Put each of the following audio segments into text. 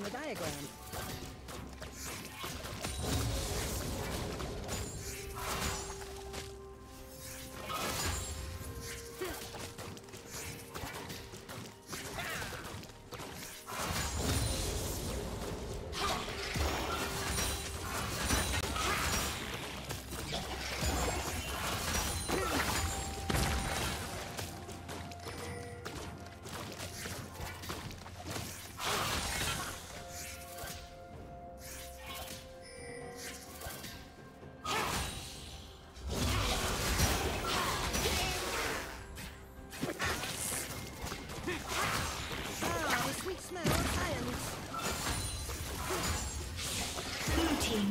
in the diagram.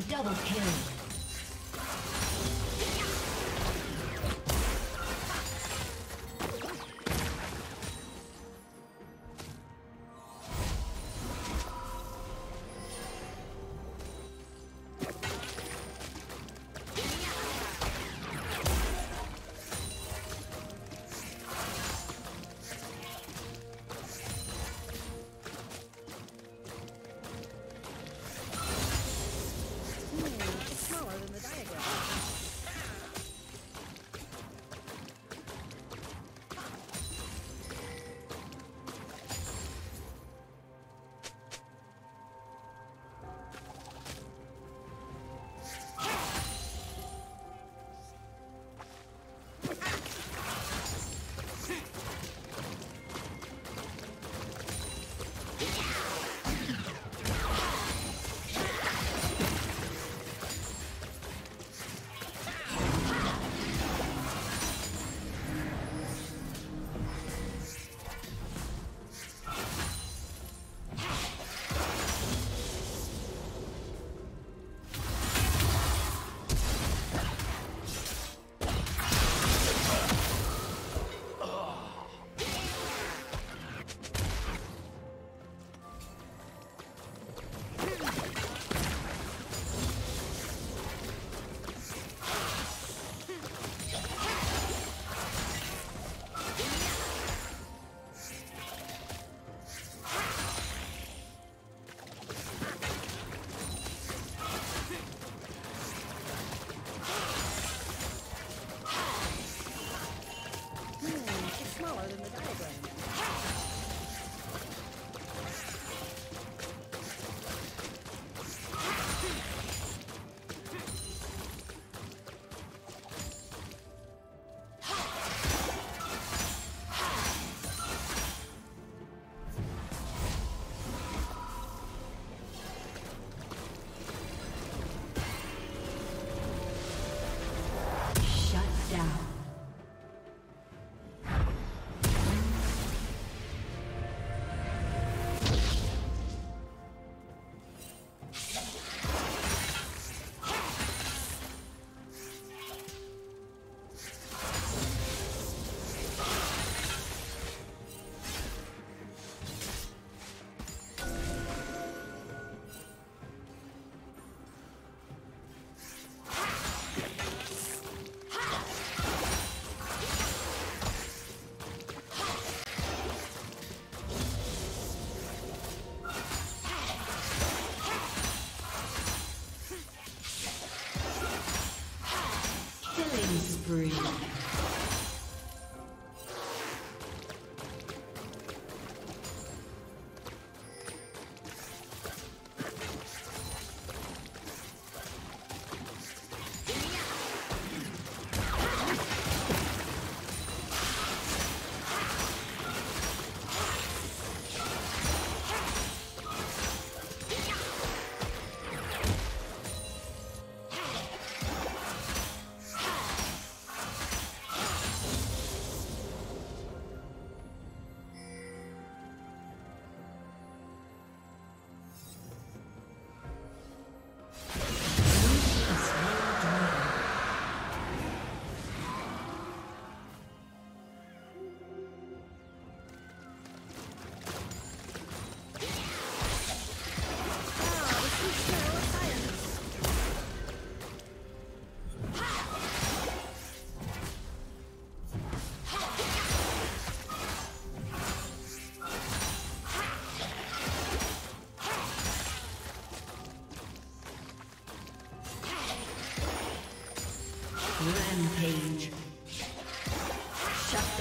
Double kill.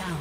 down.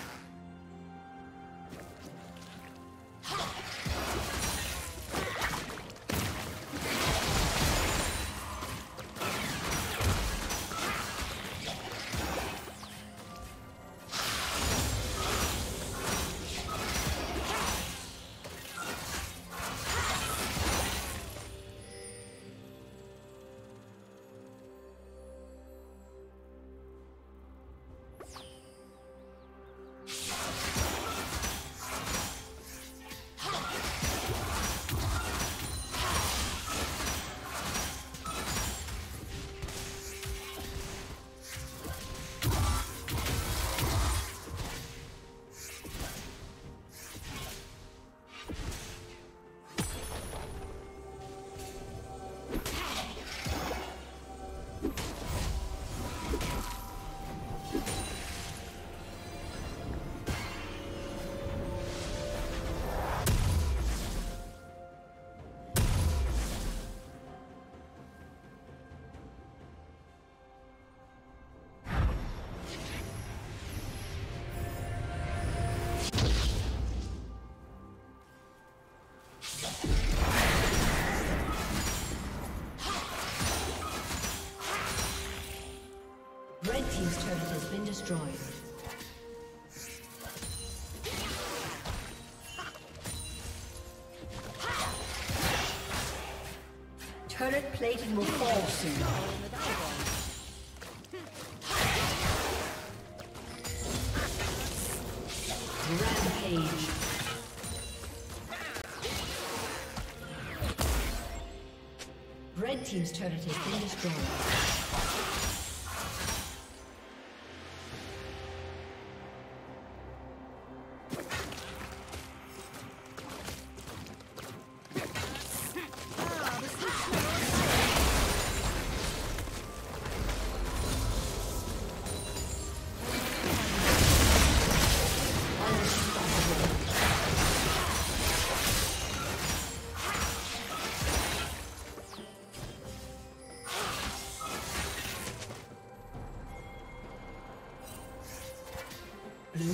been destroyed. Turret plating will fall soon. Rampage. Red team's turret has been destroyed. Blue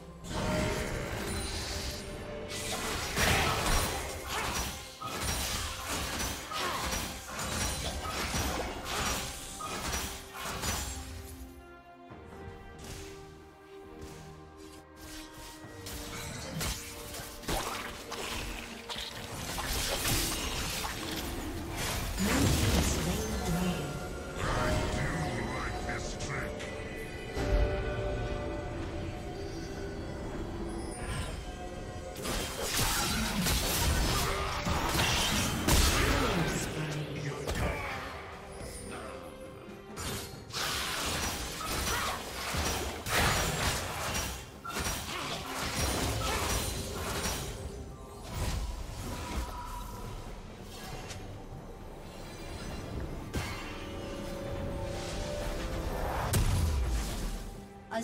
A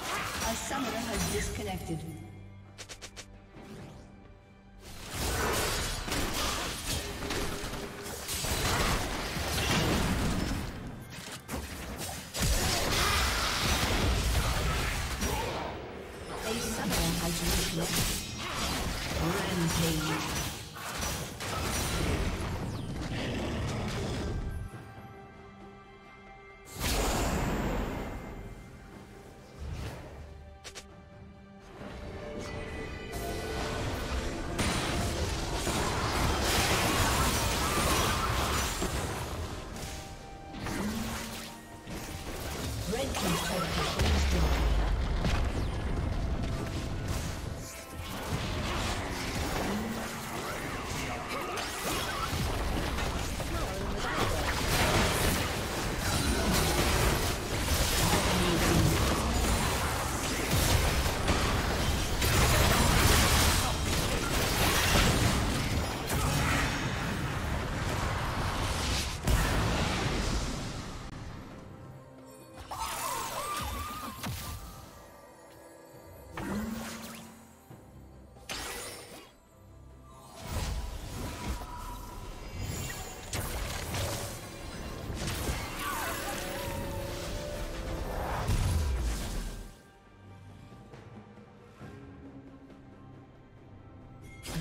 Disconnected. A summoner has reached Rampage.